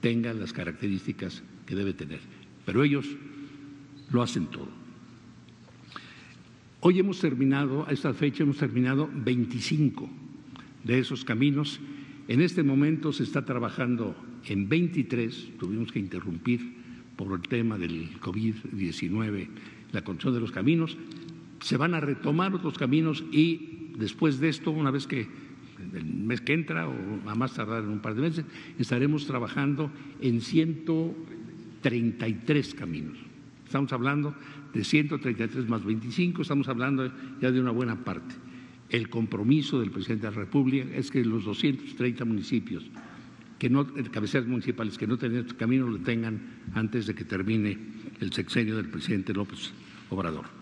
tenga las características que debe tener. Pero ellos lo hacen todo. Hoy hemos terminado, a esta fecha hemos terminado 25 de esos caminos. En este momento se está trabajando en 23, tuvimos que interrumpir por el tema del COVID-19 la construcción de los caminos. Se van a retomar otros caminos y después de esto, una vez que el mes que entra o a más tardar en un par de meses, estaremos trabajando en 133 caminos. Estamos hablando de 133 más 25, estamos hablando ya de una buena parte. El compromiso del presidente de la República es que los 230 municipios, que no, cabeceras municipales que no tengan estos caminos, lo tengan antes de que termine el sexenio del presidente López Obrador.